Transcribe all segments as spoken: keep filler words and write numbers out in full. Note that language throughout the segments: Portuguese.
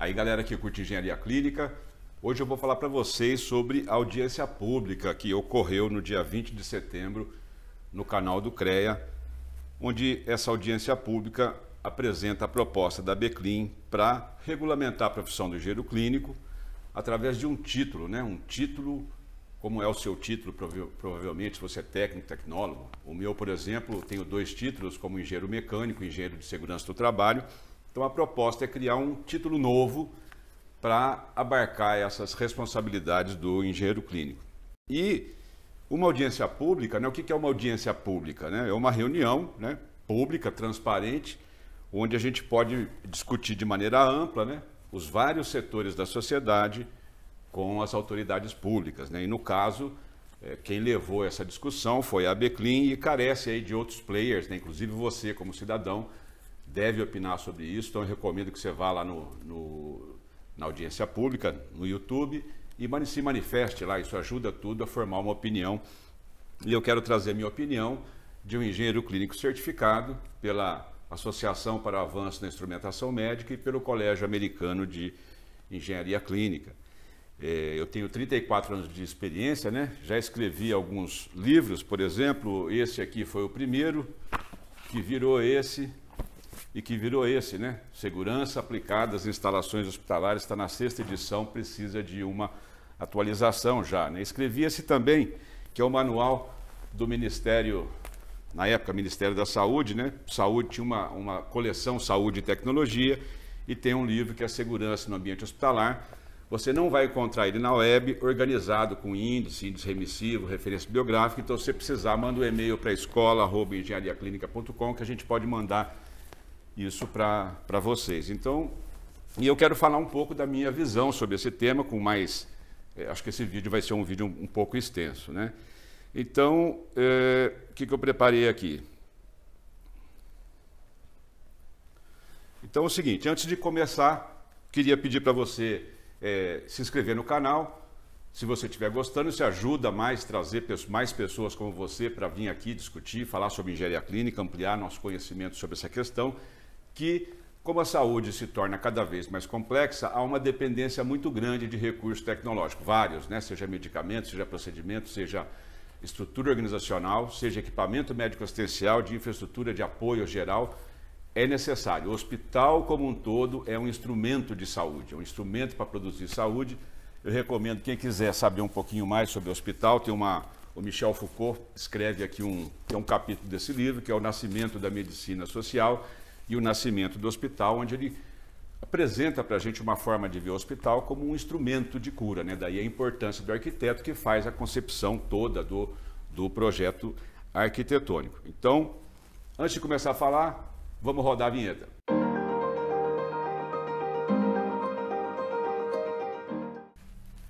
Aí, galera que curte engenharia clínica, hoje eu vou falar para vocês sobre a audiência pública que ocorreu no dia vinte de setembro no canal do CREA, onde essa audiência pública apresenta a proposta da ABEClin para regulamentar a profissão do engenheiro clínico através de um título, né? Um título, como é o seu título, provavelmente, se você é técnico, tecnólogo. O meu, por exemplo, tenho dois títulos, como engenheiro mecânico e engenheiro de segurança do trabalho. Então, a proposta é criar um título novo para abarcar essas responsabilidades do engenheiro clínico. E uma audiência pública, né? O que é uma audiência pública, né? É uma reunião, né, pública, transparente, onde a gente pode discutir de maneira ampla, né, os vários setores da sociedade com as autoridades públicas, né? E, no caso, quem levou essa discussão foi a ABEClin e carece aí de outros players, né? Inclusive você, como cidadão, deve opinar sobre isso. Então, eu recomendo que você vá lá no, no, na audiência pública, no YouTube, e se manifeste lá. Isso ajuda tudo a formar uma opinião. E eu quero trazer a minha opinião de um engenheiro clínico certificado pela Associação para o Avanço na Instrumentação Médica e pelo Colégio Americano de Engenharia Clínica. Eu tenho trinta e quatro anos de experiência, né? Já escrevi alguns livros, por exemplo, esse aqui foi o primeiro, que virou esse e que virou esse, né? Segurança aplicada às instalações hospitalares, está na sexta edição, precisa de uma atualização já, né? Escrevi esse também, que é o manual do Ministério, na época, Ministério da Saúde, né? Saúde tinha uma, uma coleção Saúde e Tecnologia, e tem um livro que é Segurança no Ambiente Hospitalar. Você não vai encontrar ele na web, organizado com índice, índice remissivo, referência biográfica. Então, se você precisar, manda um e-mail para escola arroba engenharia clínica ponto com que a gente pode mandar isso para vocês. Então, e eu quero falar um pouco da minha visão sobre esse tema, com mais... Eh, acho que esse vídeo vai ser um vídeo um, um pouco extenso, né? Então, eh, que, que eu preparei aqui? Então, é o seguinte, antes de começar, queria pedir para você... É, se inscrever no canal, se você estiver gostando, se ajuda mais trazer mais pessoas como você para vir aqui discutir, falar sobre engenharia clínica, ampliar nosso conhecimento sobre essa questão, que como a saúde se torna cada vez mais complexa, há uma dependência muito grande de recursos tecnológicos, vários, né? Seja medicamentos, seja procedimentos, seja estrutura organizacional, seja equipamento médico-assistencial, de infraestrutura de apoio geral. É necessário. O hospital como um todo é um instrumento de saúde, é um instrumento para produzir saúde. Eu recomendo, quem quiser saber um pouquinho mais sobre o hospital, tem uma, o Michel Foucault escreve aqui um, tem um capítulo desse livro, que é O Nascimento da Medicina Social e o Nascimento do Hospital, onde ele apresenta para a gente uma forma de ver o hospital como um instrumento de cura, né? Daí a importância do arquiteto, que faz a concepção toda do, do projeto arquitetônico. Então, antes de começar a falar... Vamos rodar a vinheta.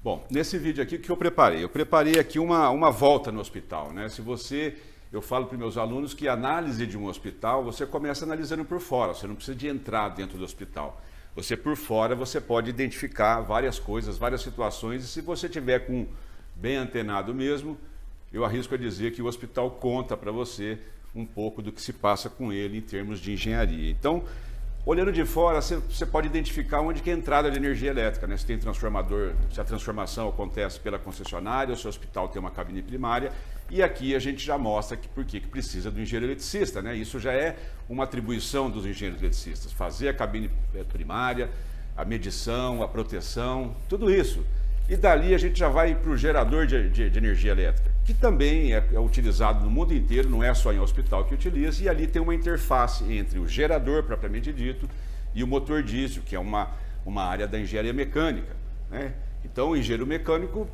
Bom, nesse vídeo aqui, o que eu preparei? Eu preparei aqui uma, uma volta no hospital, né? Se você, eu falo para meus alunos que a análise de um hospital, você começa analisando por fora, você não precisa de entrar dentro do hospital. Você, por fora, você pode identificar várias coisas, várias situações, e se você tiver com bem antenado mesmo, eu arrisco a dizer que o hospital conta para você um pouco do que se passa com ele em termos de engenharia. Então, olhando de fora, você pode identificar onde que é a entrada de energia elétrica, né? Se tem transformador, se a transformação acontece pela concessionária, ou se o hospital tem uma cabine primária, e aqui a gente já mostra que, por que precisa do engenheiro eletricista, né? Isso já é uma atribuição dos engenheiros eletricistas, fazer a cabine primária, a medição, a proteção, tudo isso. E dali a gente já vai para o gerador de, de, de energia elétrica, que também é, é utilizado no mundo inteiro, não é só em hospital que utiliza, e ali tem uma interface entre o gerador, propriamente dito, e o motor diesel, que é uma, uma área da engenharia mecânica, né? Então, o engenheiro mecânico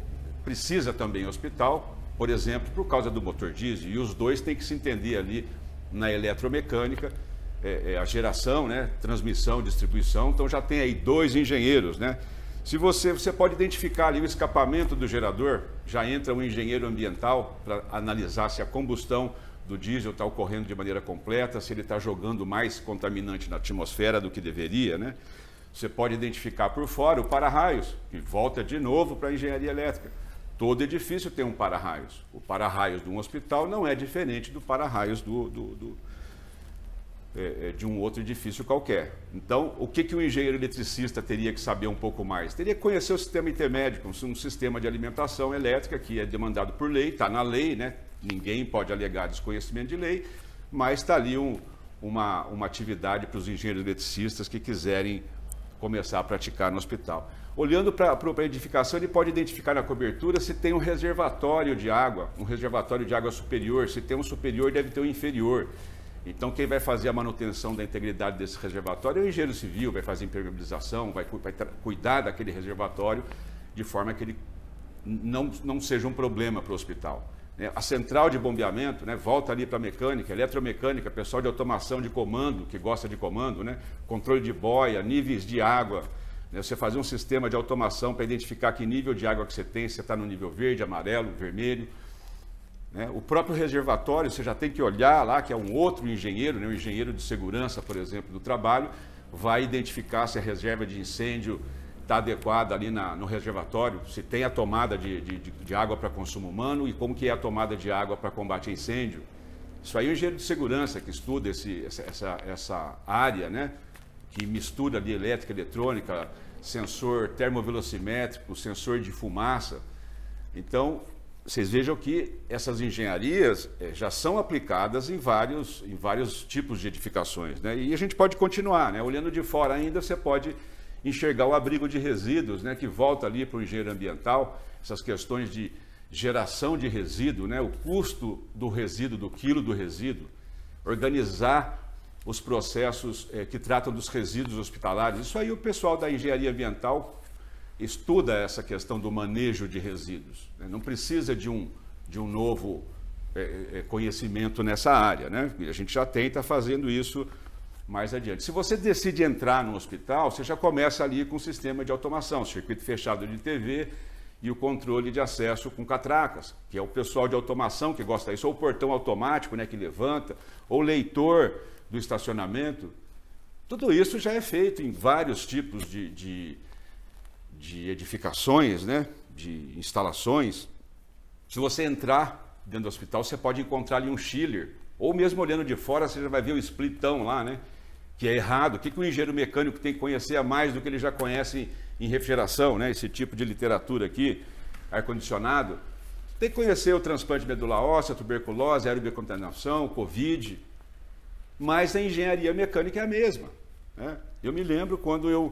precisa também do hospital, por exemplo, por causa do motor diesel, e os dois têm que se entender ali na eletromecânica, é, é, a geração, né? Transmissão, distribuição, então já tem aí dois engenheiros, né? Se você, você pode identificar ali o escapamento do gerador, já entra um engenheiro ambiental para analisar se a combustão do diesel está ocorrendo de maneira completa, se ele está jogando mais contaminante na atmosfera do que deveria, né? Você pode identificar por fora o para-raios, que volta de novo para a engenharia elétrica. Todo edifício tem um para-raios. O para-raios de um hospital não é diferente do para-raios do, do, do, é, de um outro edifício qualquer. Então, o que, que o engenheiro eletricista teria que saber um pouco mais? Teria que conhecer o sistema intermédico, um sistema de alimentação elétrica que é demandado por lei, está na lei, né? Ninguém pode alegar desconhecimento de lei, mas está ali um, uma, uma atividade para os engenheiros eletricistas que quiserem começar a praticar no hospital. Olhando para a edificação, ele pode identificar na cobertura se tem um reservatório de água, um reservatório de água superior. Se tem um superior, deve ter um inferior. Então, quem vai fazer a manutenção da integridade desse reservatório é o engenheiro civil, vai fazer impermeabilização, vai, vai cuidar daquele reservatório de forma que ele não, não seja um problema para o hospital. A central de bombeamento, né, volta ali para a mecânica, eletromecânica, pessoal de automação de comando, que gosta de comando, né, controle de boia, níveis de água. Você fazer um sistema de automação para identificar que nível de água que você tem, se você está no nível verde, amarelo, vermelho. Né? O próprio reservatório, você já tem que olhar lá, que é um outro engenheiro, né? Um engenheiro de segurança, por exemplo, do trabalho, vai identificar se a reserva de incêndio está adequada ali na, no reservatório, se tem a tomada de, de, de água para consumo humano e como que é a tomada de água para combate a incêndio. Isso aí é o engenheiro de segurança que estuda esse, essa, essa área, né? Que mistura de elétrica, eletrônica, sensor termovelocimétrico, sensor de fumaça. Então, vocês vejam que essas engenharias já são aplicadas em vários, em vários tipos de edificações. Né? E a gente pode continuar, né? Olhando de fora ainda, você pode enxergar o abrigo de resíduos, né? Que volta ali para o engenheiro ambiental, essas questões de geração de resíduo, né? O custo do resíduo, do quilo do resíduo, organizar os processos eh, que tratam dos resíduos hospitalares. Isso aí o pessoal da engenharia ambiental estuda essa questão do manejo de resíduos. Né? Não precisa de um, de um novo eh, conhecimento nessa área. Né? A gente já tem, está fazendo isso mais adiante. Se você decide entrar no hospital, você já começa ali com o sistema de automação, circuito fechado de T V e o controle de acesso com catracas, que é o pessoal de automação que gosta disso, ou o portão automático, né, que levanta, ou leitor do estacionamento. Tudo isso já é feito em vários tipos de, de, de edificações, né? De instalações. Se você entrar dentro do hospital, você pode encontrar ali um chiller, ou mesmo olhando de fora, você já vai ver o splitão lá, né? Que é errado. O que, que o engenheiro mecânico tem que conhecer a mais do que ele já conhece em refrigeração, né? Esse tipo de literatura aqui, ar-condicionado. Tem que conhecer o transplante medular óssea, tuberculose, aerobiocontaminação, Covid. Mas a engenharia mecânica é a mesma. Né? Eu me lembro quando eu,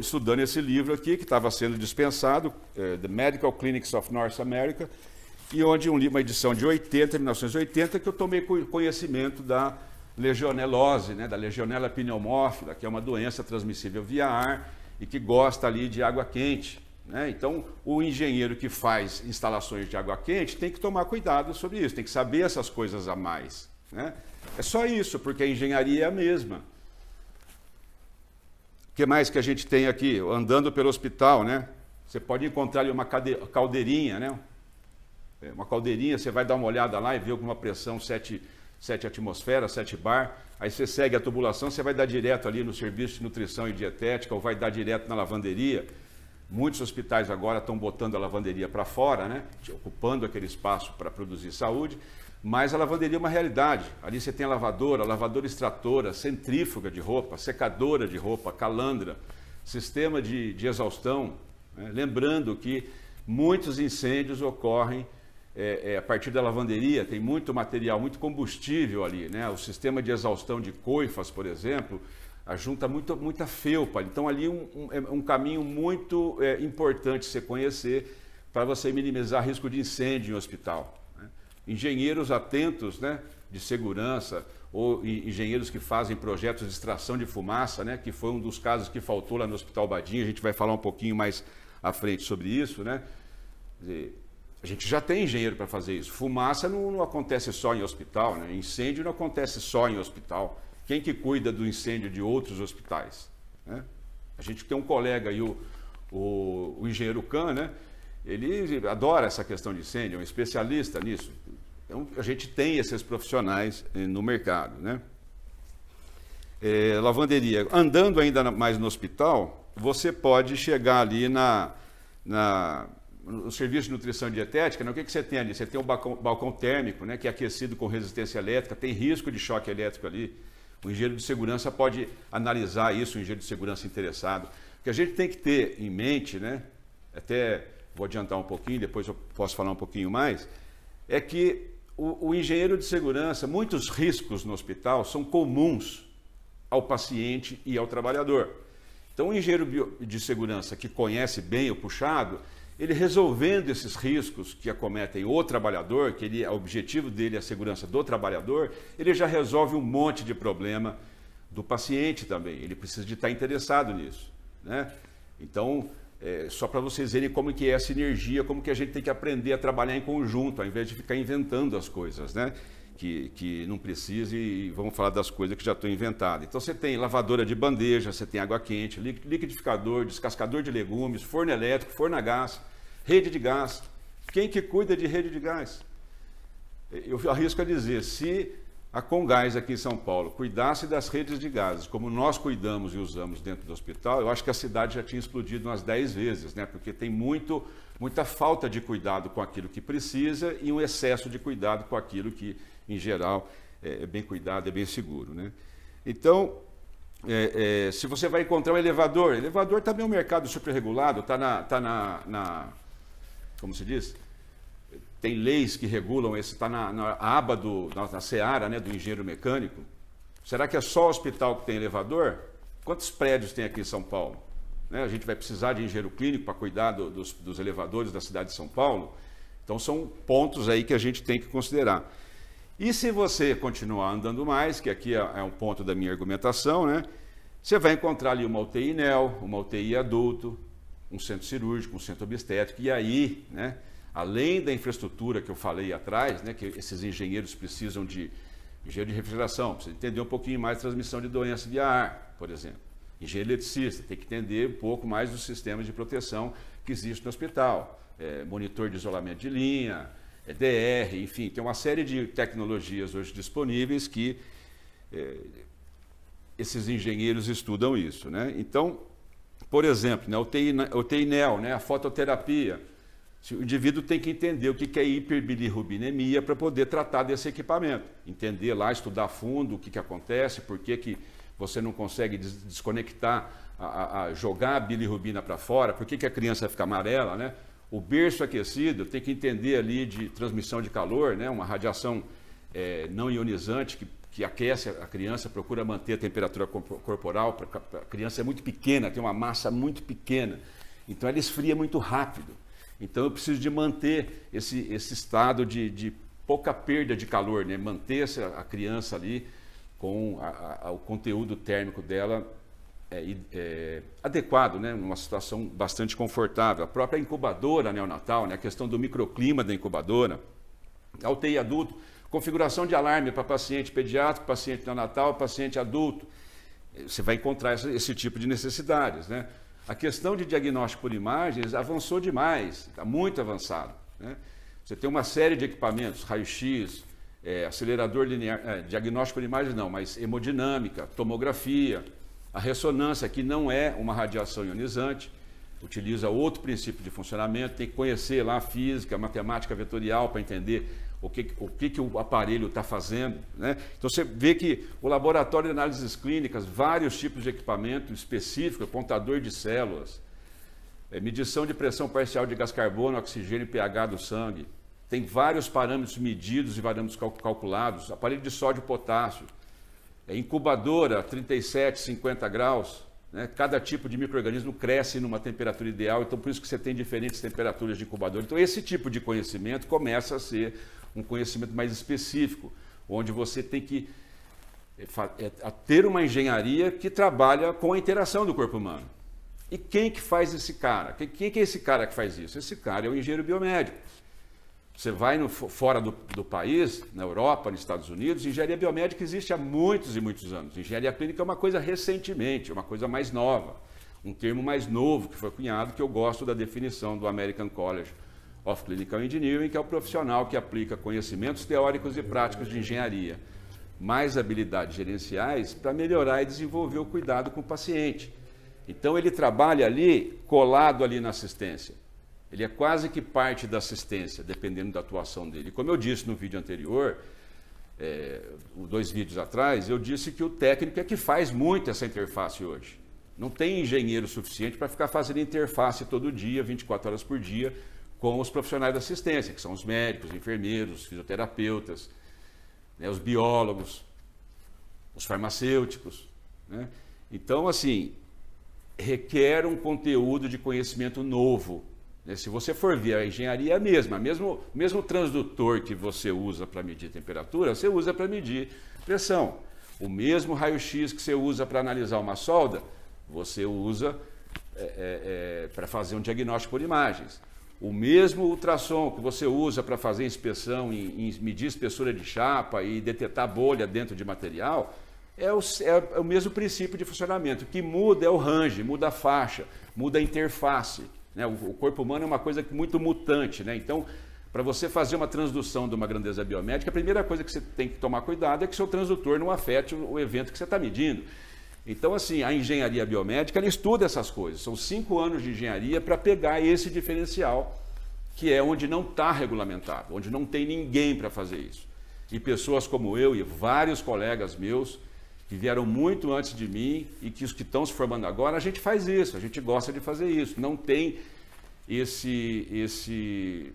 estudando esse livro aqui, que estava sendo dispensado, é, The Medical Clinics of North America, e onde um livro, uma edição de oitenta, mil novecentos e oitenta, que eu tomei conhecimento da legionelose, né? Da legionela pneumófila, que é uma doença transmissível via ar e que gosta ali de água quente. Né? Então, o engenheiro que faz instalações de água quente tem que tomar cuidado sobre isso, tem que saber essas coisas a mais. Né? É só isso, porque a engenharia é a mesma. O que mais que a gente tem aqui? Andando pelo hospital, né? Você pode encontrar ali uma caldeirinha, né? Uma caldeirinha, você vai dar uma olhada lá e ver alguma pressão, sete atmosferas, sete bar. Aí você segue a tubulação, você vai dar direto ali no serviço de nutrição e dietética, ou vai dar direto na lavanderia. Muitos hospitais agora estão botando a lavanderia para fora, né? Ocupando aquele espaço para produzir saúde. Mas a lavanderia é uma realidade. Ali você tem a lavadora, a lavadora extratora, centrífuga de roupa, secadora de roupa, calandra, sistema de, de exaustão. Né? Lembrando que muitos incêndios ocorrem é, é, a partir da lavanderia, tem muito material, muito combustível ali. Né? O sistema de exaustão de coifas, por exemplo, ajunta muito, muita felpa. Então ali um, um, é um caminho muito é, importante você conhecer para você minimizar risco de incêndio em hospital. Engenheiros atentos, né, de segurança, ou engenheiros que fazem projetos de extração de fumaça, né, que foi um dos casos que faltou lá no Hospital Badinho, a gente vai falar um pouquinho mais à frente sobre isso, né? Quer dizer, a gente já tem engenheiro para fazer isso. Fumaça não, não acontece só em hospital, né? Incêndio não acontece só em hospital. Quem que cuida do incêndio de outros hospitais? Né? A gente tem um colega aí, o, o, o engenheiro Khan, né? Ele adora essa questão de incêndio, é um especialista nisso. Então, a gente tem esses profissionais no mercado, né? É, lavanderia. Andando ainda mais no hospital, você pode chegar ali na, na, no serviço de nutrição e dietética, né? O que, que você tem ali? Você tem um balcão, balcão térmico, né? Que é aquecido com resistência elétrica, tem risco de choque elétrico ali. O engenheiro de segurança pode analisar isso, o engenheiro de segurança interessado. O que a gente tem que ter em mente, né, até vou adiantar um pouquinho, depois eu posso falar um pouquinho mais, é que o, o engenheiro de segurança, muitos riscos no hospital são comuns ao paciente e ao trabalhador. Então, o engenheiro de segurança que conhece bem o puxado, ele resolvendo esses riscos que acometem o trabalhador, que ele, o objetivo dele é a segurança do trabalhador, ele já resolve um monte de problema do paciente também. Ele precisa de estar interessado nisso, né? Então, é, só para vocês verem como que é a sinergia, como que a gente tem que aprender a trabalhar em conjunto, ao invés de ficar inventando as coisas, né? Que, que não precisa, e vamos falar das coisas que já estão inventadas. Então, você tem lavadora de bandeja, você tem água quente, liquidificador, descascador de legumes, forno elétrico, forno a gás, rede de gás. Quem que cuida de rede de gás? Eu arrisco a dizer, se a Congás aqui em São Paulo cuidasse das redes de gases, como nós cuidamos e usamos dentro do hospital, eu acho que a cidade já tinha explodido umas dez vezes, né? Porque tem muito, muita falta de cuidado com aquilo que precisa e um excesso de cuidado com aquilo que, em geral, é bem cuidado, é bem seguro, né? Então, é, é, se você vai encontrar um elevador, elevador também é um mercado super regulado, está na, tá na, na, como se diz? Tem leis que regulam esse, está na, na aba, do, na, na seara, né, do engenheiro mecânico. Será que é só o hospital que tem elevador? Quantos prédios tem aqui em São Paulo? Né, a gente vai precisar de engenheiro clínico para cuidar do, dos, dos elevadores da cidade de São Paulo? Então, são pontos aí que a gente tem que considerar. E se você continuar andando mais, que aqui é um ponto da minha argumentação, né? Você vai encontrar ali uma U T I neo, uma U T I adulto, um centro cirúrgico, um centro obstétrico. E aí, né, além da infraestrutura que eu falei atrás, né, que esses engenheiros precisam de engenheiro de refrigeração, precisa entender um pouquinho mais de transmissão de doença via ar, por exemplo. Engenheiro eletricista, tem que entender um pouco mais dos sistemas de proteção que existem no hospital. É, monitor de isolamento de linha, é D R, enfim, tem uma série de tecnologias hoje disponíveis que é, esses engenheiros estudam isso, né? Então, por exemplo, né, U T I, U T I neo, né, a fototerapia, o indivíduo tem que entender o que é hiperbilirrubinemia para poder tratar desse equipamento, entender lá, estudar a fundo o que, que acontece, por que, que você não consegue des desconectar, a, a, a jogar a bilirrubina para fora, por que, que a criança fica amarela, né? O berço aquecido tem que entender ali de transmissão de calor, né? Uma radiação é, não ionizante que, que aquece a criança, procura manter a temperatura corporal. A criança é muito pequena, tem uma massa muito pequena, então ela esfria muito rápido. Então eu preciso de manter esse, esse estado de, de pouca perda de calor, né? Manter a criança ali com a, a, o conteúdo térmico dela É, é, adequado, né? Uma situação bastante confortável. A própria incubadora neonatal, né? A questão do microclima da incubadora, a U T I adulto, configuração de alarme para paciente pediátrico, paciente neonatal, paciente adulto. Você vai encontrar esse, esse tipo de necessidades, né? A questão de diagnóstico por imagens avançou demais, está muito avançado, né? Você tem uma série de equipamentos, raio-x, é, acelerador linear, é, diagnóstico por imagens não, mas hemodinâmica, tomografia. A ressonância, que não é uma radiação ionizante, utiliza outro princípio de funcionamento, tem que conhecer lá a física, a matemática vetorial para entender o que o, que que o aparelho está fazendo, né? Então, você vê que o laboratório de análises clínicas, vários tipos de equipamento específico, contador de células, é, medição de pressão parcial de gás carbono, oxigênio e pH do sangue, tem vários parâmetros medidos e parâmetros calculados, aparelho de sódio e potássio, é incubadora, trinta e sete, cinquenta graus, né? Cada tipo de micro-organismo cresce numa temperatura ideal, então por isso que você tem diferentes temperaturas de incubadora. Então esse tipo de conhecimento começa a ser um conhecimento mais específico, onde você tem que ter uma engenharia que trabalha com a interação do corpo humano. E quem que faz esse cara? Quem que é esse cara que faz isso? Esse cara é o engenheiro biomédico. Você vai no, fora do, do país, na Europa, nos Estados Unidos, engenharia biomédica existe há muitos e muitos anos. Engenharia clínica é uma coisa recentemente, é uma coisa mais nova, um termo mais novo que foi cunhado, que eu gosto da definição do American College of Clinical Engineering, que é o profissional que aplica conhecimentos teóricos e práticos de engenharia, mais habilidades gerenciais para melhorar e desenvolver o cuidado com o paciente. Então ele trabalha ali, colado ali na assistência. Ele é quase que parte da assistência, dependendo da atuação dele. Como eu disse no vídeo anterior, é, dois vídeos atrás, eu disse que o técnico é que faz muito essa interface hoje. Não tem engenheiro suficiente para ficar fazendo interface todo dia, vinte e quatro horas por dia, com os profissionais da assistência, que são os médicos, enfermeiros, fisioterapeutas, né, os biólogos, os farmacêuticos, né? Então, assim, requer um conteúdo de conhecimento novo, né? Se você for ver, a engenharia é a mesma. Mesmo, mesmo o transdutor que você usa para medir temperatura, você usa para medir pressão. O mesmo raio-x que você usa para analisar uma solda, você usa é, é, é, para fazer um diagnóstico por imagens. O mesmo ultrassom que você usa para fazer inspeção, em, em medir espessura de chapa e detectar bolha dentro de material, é o, é o mesmo princípio de funcionamento. O que muda é o range, muda a faixa, muda a interface, né? O, o corpo humano é uma coisa muito mutante, né? Então, para você fazer uma transdução de uma grandeza biomédica, a primeira coisa que você tem que tomar cuidado é que seu transdutor não afete o, o evento que você está medindo. Então, assim, a engenharia biomédica, ela estuda essas coisas. São cinco anos de engenharia para pegar esse diferencial, que é onde não está regulamentado, onde não tem ninguém para fazer isso. E pessoas como eu e vários colegas meus, que vieram muito antes de mim e que os que estão se formando agora, a gente faz isso, a gente gosta de fazer isso. Não tem esse, esse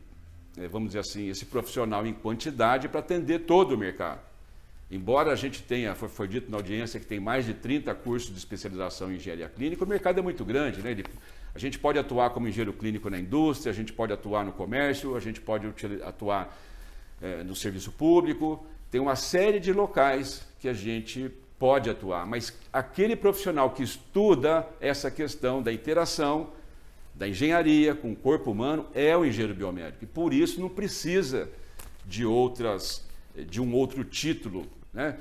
vamos dizer assim, esse profissional em quantidade para atender todo o mercado. Embora a gente tenha, foi dito na audiência, que tem mais de trinta cursos de especialização em engenharia clínica, o mercado é muito grande, né? Ele, a gente pode atuar como engenheiro clínico na indústria, a gente pode atuar no comércio, a gente pode atuar é, no serviço público. Tem uma série de locais que a gente pode atuar, mas aquele profissional que estuda essa questão da interação da engenharia com o corpo humano é o engenheiro biomédico. E por isso não precisa de outras, de um outro título, né?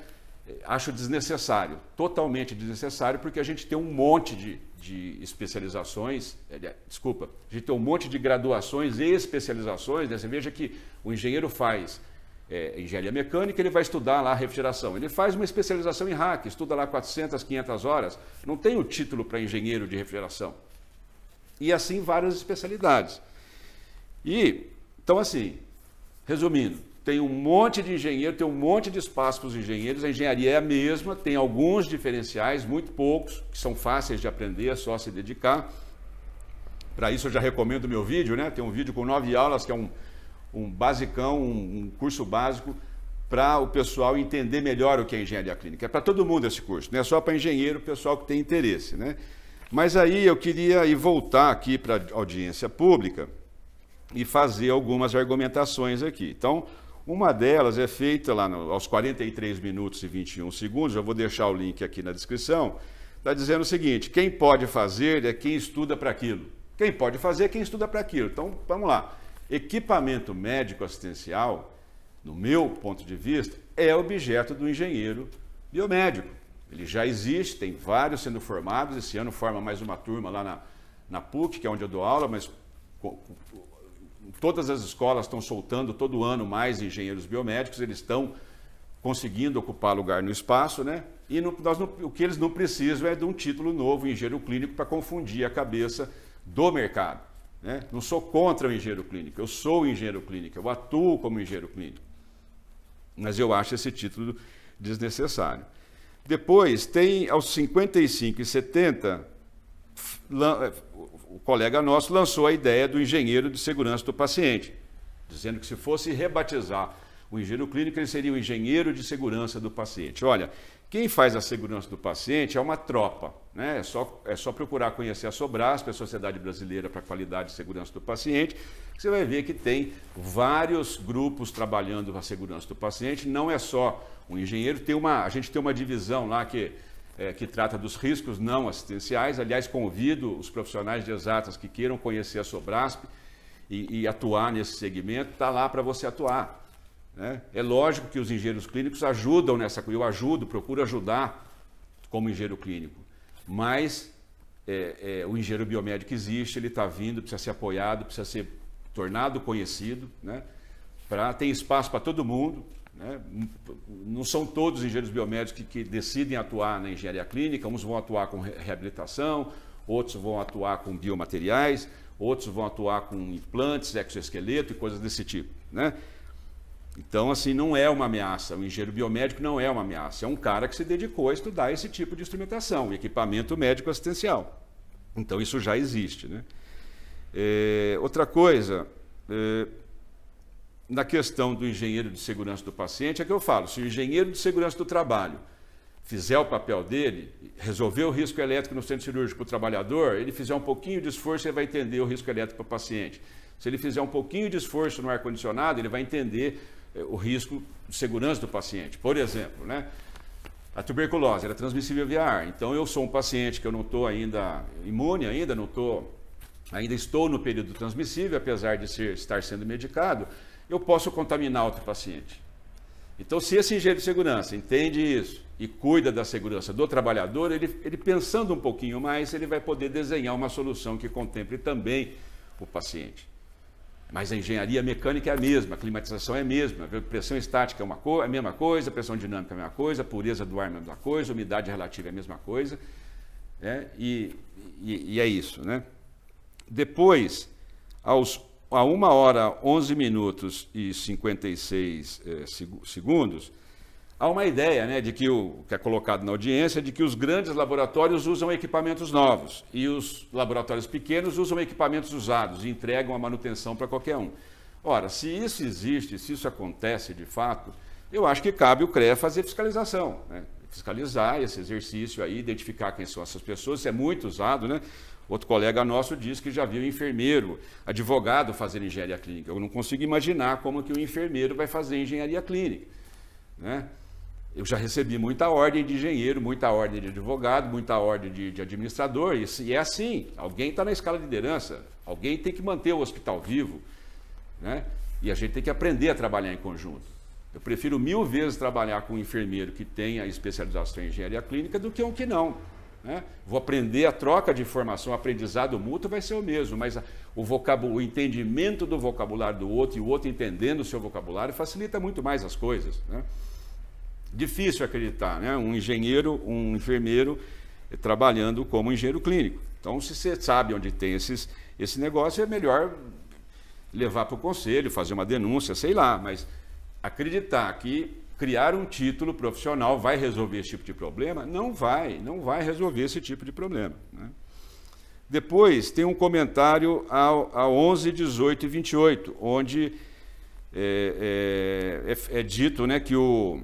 Acho desnecessário, totalmente desnecessário, porque a gente tem um monte de, de especializações, desculpa, a gente tem um monte de graduações e especializações, né? Você veja que o engenheiro faz é, engenharia mecânica, ele vai estudar lá refrigeração, ele faz uma especialização em R A C, estuda lá quatrocentas, quinhentas horas, não tem o título para engenheiro de refrigeração. E assim várias especialidades. E, então assim, resumindo, tem um monte de engenheiro, tem um monte de espaço para os engenheiros, a engenharia é a mesma, tem alguns diferenciais, muito poucos, que são fáceis de aprender, é só se dedicar. Para isso eu já recomendo o meu vídeo, né? Tem um vídeo com nove aulas, que é um, um basicão, um, um curso básico, para o pessoal entender melhor o que é engenharia clínica. É para todo mundo esse curso, não é só para engenheiro, o pessoal que tem interesse, né? Mas aí eu queria ir voltar aqui para a audiência pública e fazer algumas argumentações aqui. Então, uma delas é feita lá no, aos quarenta e três minutos e vinte e um segundos, eu vou deixar o link aqui na descrição, está dizendo o seguinte: quem pode fazer é quem estuda para aquilo. Quem pode fazer é quem estuda para aquilo. Então, vamos lá. Equipamento médico assistencial, no meu ponto de vista, é objeto do engenheiro biomédico. Ele já existe, tem vários sendo formados, esse ano forma mais uma turma lá na, na P U C, que é onde eu dou aula, mas com, todas as escolas estão soltando todo ano mais engenheiros biomédicos, eles estão conseguindo ocupar lugar no espaço, né? E no, nós não, o que eles não precisam é de um título novo, engenheiro clínico, para confundir a cabeça do mercado, né? Não sou contra o engenheiro clínico, eu sou engenheiro clínico, eu atuo como engenheiro clínico, mas eu acho esse título desnecessário. Depois, tem aos cinquenta e cinco e setenta, o colega nosso lançou a ideia do engenheiro de segurança do paciente, dizendo que se fosse rebatizar o engenheiro clínico, ele seria o engenheiro de segurança do paciente. Olha, quem faz a segurança do paciente é uma tropa, né? É só, é só procurar conhecer a Sobrasp, a Sociedade Brasileira para a Qualidade e Segurança do Paciente, que você vai ver que tem vários grupos trabalhando a segurança do paciente, não é só o engenheiro, tem uma, a gente tem uma divisão lá que... É, que trata dos riscos não assistenciais. Aliás, convido os profissionais de exatas que queiram conhecer a Sobrasp e, e atuar nesse segmento, está lá para você atuar, né? É lógico que os engenheiros clínicos ajudam nessa coisa, eu ajudo, procuro ajudar como engenheiro clínico, mas é, é, o engenheiro biomédico existe, ele está vindo, precisa ser apoiado, precisa ser tornado conhecido, né? Pra, tem espaço para todo mundo. Não são todos os engenheiros biomédicos que, que decidem atuar na engenharia clínica, uns vão atuar com reabilitação, outros vão atuar com biomateriais, outros vão atuar com implantes, exoesqueleto e coisas desse tipo, né? Então, assim, não é uma ameaça. O engenheiro biomédico não é uma ameaça. É um cara que se dedicou a estudar esse tipo de instrumentação, equipamento médico assistencial. Então, isso já existe, né? É, outra coisa, é, na questão do engenheiro de segurança do paciente, é que eu falo, se o engenheiro de segurança do trabalho fizer o papel dele, resolver o risco elétrico no centro cirúrgico para o trabalhador, ele fizer um pouquinho de esforço, ele vai entender o risco elétrico para o paciente. Se ele fizer um pouquinho de esforço no ar-condicionado, ele vai entender o risco de segurança do paciente. Por exemplo, né? A tuberculose era transmissível via ar. Então, eu sou um paciente que eu não estou ainda imune, ainda não estou... Ainda estou no período transmissível, apesar de ser, estar sendo medicado, eu posso contaminar outro paciente. Então, se esse engenheiro de segurança entende isso e cuida da segurança do trabalhador, ele, ele pensando um pouquinho mais, ele vai poder desenhar uma solução que contemple também o paciente. Mas a engenharia mecânica é a mesma, a climatização é a mesma, a pressão estática é uma co- a mesma coisa, a pressão dinâmica é a mesma coisa, a pureza do ar é a mesma coisa, a umidade relativa é a mesma coisa, né? e, e, e é isso, né? Depois, aos, a uma hora, onze minutos e cinquenta e seis eh, segundos, há uma ideia, né, de que, o, que é colocado na audiência, de que os grandes laboratórios usam equipamentos novos e os laboratórios pequenos usam equipamentos usados e entregam a manutenção para qualquer um. Ora, se isso existe, se isso acontece de fato, eu acho que cabe o CREA fazer fiscalização, né? Fiscalizar esse exercício aí, identificar quem são essas pessoas, isso é muito usado, né? Outro colega nosso diz que já viu enfermeiro, advogado fazer engenharia clínica. Eu não consigo imaginar como que o enfermeiro vai fazer engenharia clínica, né? Eu já recebi muita ordem de engenheiro, muita ordem de advogado, muita ordem de, de administrador, e, e é assim, alguém está na escala de liderança, alguém tem que manter o hospital vivo, né? E a gente tem que aprender a trabalhar em conjunto. Eu prefiro mil vezes trabalhar com um enfermeiro que tenha especialização em engenharia clínica do que um que não, né? Vou aprender a troca de informação, o aprendizado mútuo vai ser o mesmo, mas o, vocab... o entendimento do vocabulário do outro e o outro entendendo o seu vocabulário facilita muito mais as coisas, né? Difícil acreditar, né? Um engenheiro, um enfermeiro trabalhando como engenheiro clínico. Então, se você sabe onde tem esses, esse negócio, é melhor levar para o conselho, fazer uma denúncia, sei lá, mas... Acreditar que criar um título profissional vai resolver esse tipo de problema? Não vai, não vai resolver esse tipo de problema, né? Depois tem um comentário ao, ao onze, dezoito e vinte e oito, onde é, é, é, é dito, né, que, o,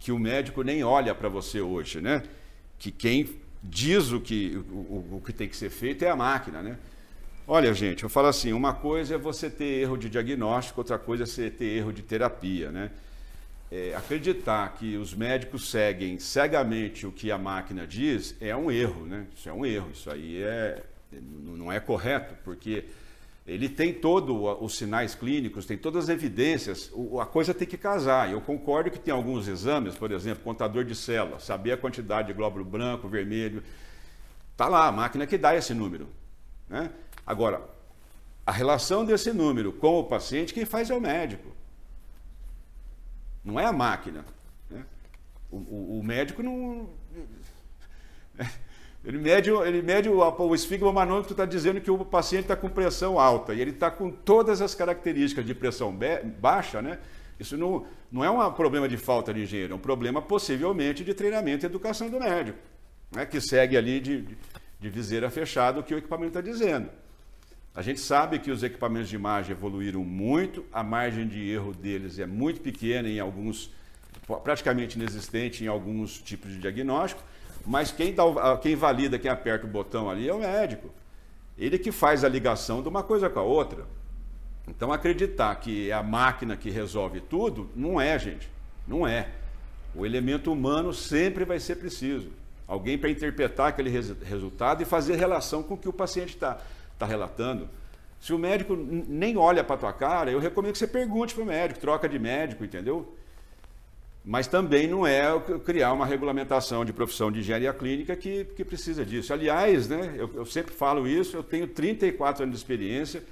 que o médico nem olha para você hoje, né? Que quem diz o que, o, o que tem que ser feito é a máquina, né? Olha, gente, eu falo assim, uma coisa é você ter erro de diagnóstico, outra coisa é você ter erro de terapia, né? É, acreditar que os médicos seguem cegamente o que a máquina diz é um erro, né? Isso é um erro, isso aí é, não é correto, porque ele tem todos os sinais clínicos, tem todas as evidências, a coisa tem que casar. Eu concordo que tem alguns exames, por exemplo, contador de células, saber a quantidade de glóbulo branco, vermelho, tá lá, a máquina que dá esse número, né? Agora, a relação desse número com o paciente, quem faz é o médico. Não é a máquina, né? O, o, o médico não... Ele mede, ele mede o, o esfigmomanômetro, está dizendo que o paciente está com pressão alta e ele está com todas as características de pressão baixa, né? Isso não, não é um problema de falta de engenheiro, é um problema possivelmente de treinamento e educação do médico, né? Que segue ali de, de, de viseira fechada o que o equipamento está dizendo. A gente sabe que os equipamentos de imagem evoluíram muito, a margem de erro deles é muito pequena em alguns, praticamente inexistente em alguns tipos de diagnóstico, mas quem, dá, quem valida, quem aperta o botão ali é o médico. Ele que faz a ligação de uma coisa com a outra. Então, acreditar que é a máquina que resolve tudo, não é, gente, não é. O elemento humano sempre vai ser preciso. Alguém para interpretar aquele res, resultado e fazer relação com o que o paciente está. Está relatando. Se o médico nem olha para a tua cara, eu recomendo que você pergunte para o médico, troca de médico, entendeu? Mas também não é criar uma regulamentação de profissão de engenharia clínica que, que precisa disso. Aliás, né, eu, eu sempre falo isso, eu tenho trinta e quatro anos de experiência,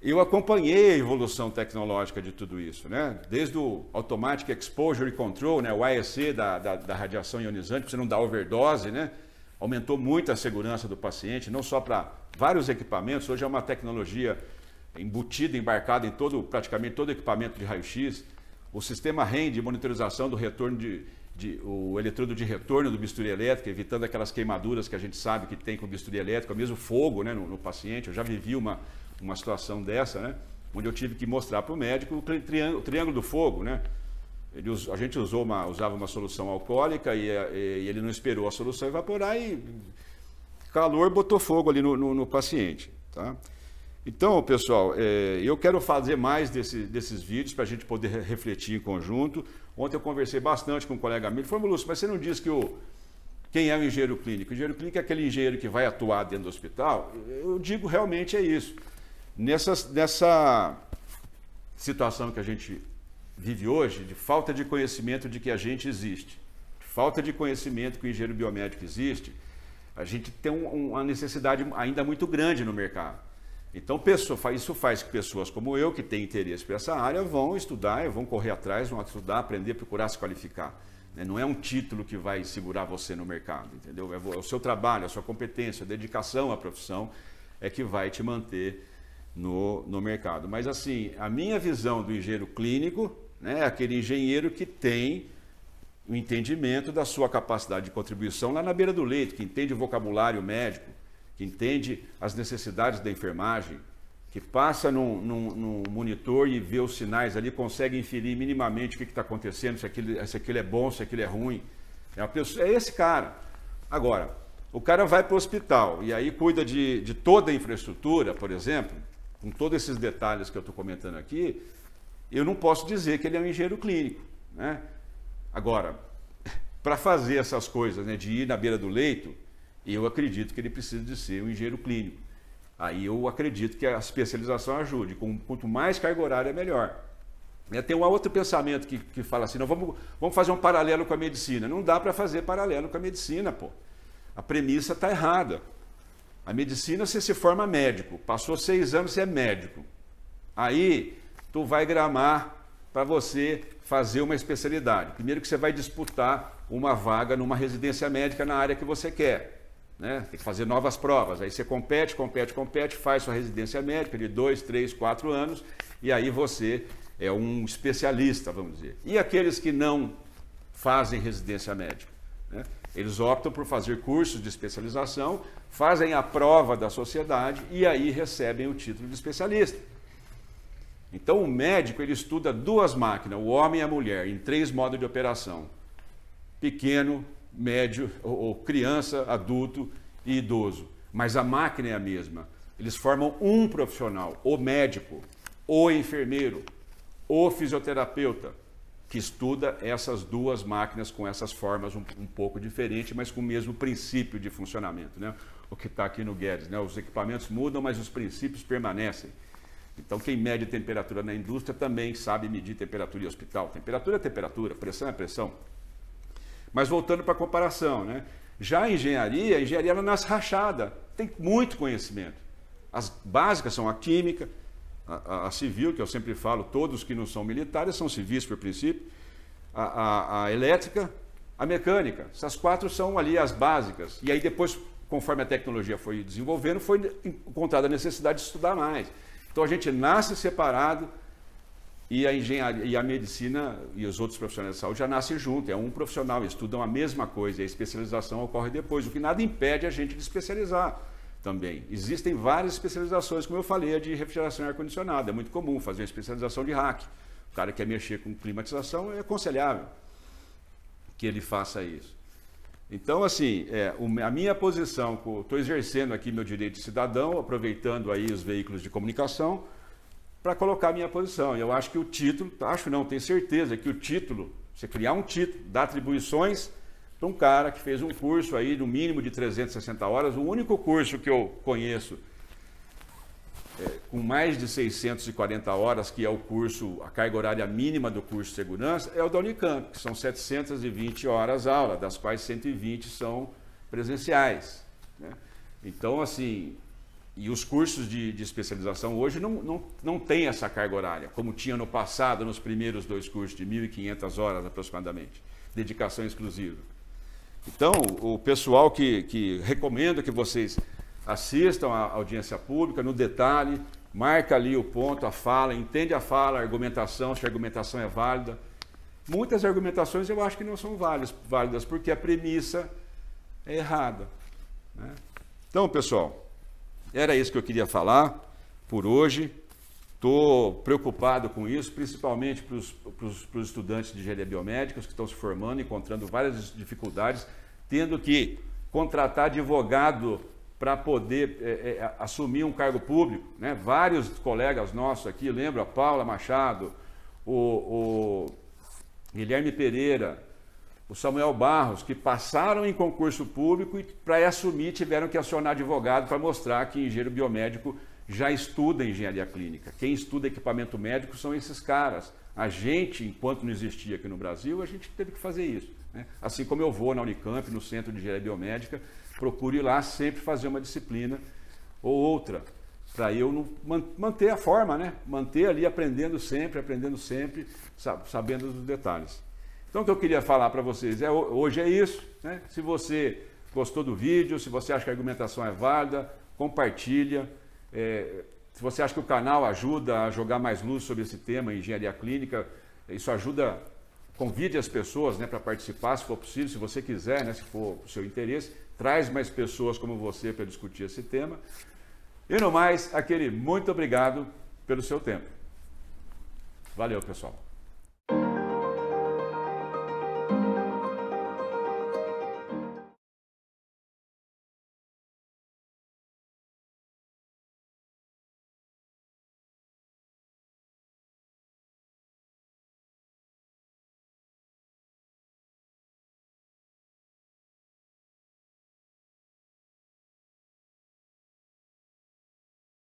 eu acompanhei a evolução tecnológica de tudo isso, né? Desde o Automatic Exposure Control, né, o A E C da, da, da radiação ionizante, para você não dar overdose, né? Aumentou muito a segurança do paciente, não só para vários equipamentos, hoje é uma tecnologia embutida, embarcada em todo, praticamente todo equipamento de raio-x. O sistema R E M de monitorização do retorno de, de, o eletrodo de retorno do bisturi elétrico, evitando aquelas queimaduras que a gente sabe que tem com o bisturi elétrico, mesmo fogo, né, no, no paciente. Eu já vivi uma, uma situação dessa, né, onde eu tive que mostrar para o médico o triângulo, o triângulo do fogo, né? Ele, a gente usou uma, usava uma solução alcoólica e, e ele não esperou a solução evaporar e calor botou fogo ali no, no, no paciente, tá? Então, pessoal, é, eu quero fazer mais desse, desses vídeos para a gente poder refletir em conjunto. Ontem eu conversei bastante com um colega meu. Ele falou: Lúcio, mas você não diz que o, quem é o engenheiro clínico? O engenheiro clínico é aquele engenheiro que vai atuar dentro do hospital? Eu digo, realmente é isso. Nessa, nessa situação que a gente vive hoje, de falta de conhecimento de que a gente existe, de falta de conhecimento que o engenheiro biomédico existe, a gente tem um, uma necessidade ainda muito grande no mercado. Então, pessoa, isso faz que pessoas como eu, que têm interesse por essa área, vão estudar, vão correr atrás, vão estudar, aprender, procurar se qualificar. Não é um título que vai segurar você no mercado, entendeu? É o seu trabalho, a sua competência, a dedicação à profissão é que vai te manter no, no mercado. Mas, assim, a minha visão do engenheiro clínico, né, é aquele engenheiro que tem o entendimento da sua capacidade de contribuição lá na beira do leito, que entende o vocabulário médico, que entende as necessidades da enfermagem, que passa num, num, num monitor e vê os sinais ali, consegue inferir minimamente o que está acontecendo, se aquilo, se aquilo é bom, se aquilo é ruim. É, uma pessoa, é esse cara. Agora, o cara vai para o hospital e aí cuida de, de toda a infraestrutura, por exemplo, com todos esses detalhes que eu estou comentando aqui, eu não posso dizer que ele é um engenheiro clínico, né? Agora, para fazer essas coisas, né, de ir na beira do leito, eu acredito que ele precisa de ser um engenheiro clínico. Aí eu acredito que a especialização ajude. Quanto mais carga horária, melhor. Tem um outro pensamento que, que fala assim: não, vamos, vamos fazer um paralelo com a medicina. Não dá para fazer paralelo com a medicina, pô. A premissa está errada. A medicina, você se forma médico. Passou seis anos, você é médico. Aí, tu vai gramar para você fazer uma especialidade. Primeiro que você vai disputar uma vaga numa residência médica na área que você quer. Né? Tem que fazer novas provas, aí você compete, compete, compete, faz sua residência médica de dois, três, quatro anos, e aí você é um especialista, vamos dizer. E aqueles que não fazem residência médica? Né? Eles optam por fazer cursos de especialização, fazem a prova da sociedade e aí recebem o título de especialista. Então o médico, ele estuda duas máquinas, o homem e a mulher, em três modos de operação: pequeno, médio, ou criança, adulto e idoso. Mas a máquina é a mesma. Eles formam um profissional, o médico, o enfermeiro, o fisioterapeuta, que estuda essas duas máquinas com essas formas um, um pouco diferentes, mas com o mesmo princípio de funcionamento, né? O que está aqui no GERES, né? Os equipamentos mudam, mas os princípios permanecem. Então, quem mede temperatura na indústria também sabe medir temperatura em hospital. Temperatura é temperatura, pressão é pressão. Mas voltando para a comparação, né? Já a engenharia, a engenharia ela nasce rachada, tem muito conhecimento. As básicas são a química, a, a, a civil, que eu sempre falo, todos que não são militares são civis por princípio, a, a, a elétrica, a mecânica. Essas quatro são ali as básicas. E aí depois, conforme a tecnologia foi desenvolvendo, foi encontrada a necessidade de estudar mais. Então a gente nasce separado. E a engenharia, e a medicina e os outros profissionais de saúde já nascem juntos, é um profissional, estudam a mesma coisa, e a especialização ocorre depois, o que nada impede a gente de especializar também. Existem várias especializações, como eu falei, a de refrigeração e ar-condicionado, é muito comum fazer uma especialização de hack. O cara que quer mexer com climatização, é aconselhável que ele faça isso. Então, assim, é, a minha posição, estou exercendo aqui meu direito de cidadão, aproveitando aí os veículos de comunicação, para colocar a minha posição. Eu acho que o título, acho não, tenho certeza que o título, você criar um título, dá atribuições para um cara que fez um curso aí, no mínimo de trezentas e sessenta horas, o único curso que eu conheço é, com mais de seiscentas e quarenta horas, que é o curso, a carga horária mínima do curso de segurança, é o da Unicamp, que são setecentas e vinte horas aula, das quais cento e vinte são presenciais, né? Então, assim... E os cursos de, de especialização hoje não, não, não tem essa carga horária, como tinha no passado, nos primeiros dois cursos de mil e quinhentas horas aproximadamente, dedicação exclusiva. Então, o pessoal que, que recomendo que vocês assistam à audiência pública no detalhe, marca ali o ponto, a fala, entende a fala, a argumentação, se a argumentação é válida. Muitas argumentações eu acho que não são válidas, válidas porque a premissa é errada, né? Então, pessoal, era isso que eu queria falar por hoje. Estou preocupado com isso, principalmente para os estudantes de engenharia biomédica que estão se formando, encontrando várias dificuldades, tendo que contratar advogado para poder é, é, assumir um cargo público, né? Vários colegas nossos aqui, lembro a Paula Machado, o, o Guilherme Pereira, o Samuel Barros, que passaram em concurso público e para assumir tiveram que acionar advogado para mostrar que engenheiro biomédico já estuda engenharia clínica. Quem estuda equipamento médico são esses caras. A gente, enquanto não existia aqui no Brasil, a gente teve que fazer isso, né? Assim como eu vou na Unicamp, no Centro de Engenharia Biomédica, procuro ir lá sempre fazer uma disciplina ou outra, para eu não, man, manter a forma, né? Manter ali aprendendo sempre, aprendendo sempre, sabendo dos detalhes. Então, o que eu queria falar para vocês é, hoje é isso, né? Se você gostou do vídeo, se você acha que a argumentação é válida, compartilha. É, se você acha que o canal ajuda a jogar mais luz sobre esse tema, engenharia clínica, isso ajuda, convide as pessoas, né, para participar, se for possível, se você quiser, né, se for o seu interesse, traz mais pessoas como você para discutir esse tema. E no mais, aquele muito obrigado pelo seu tempo. Valeu, pessoal.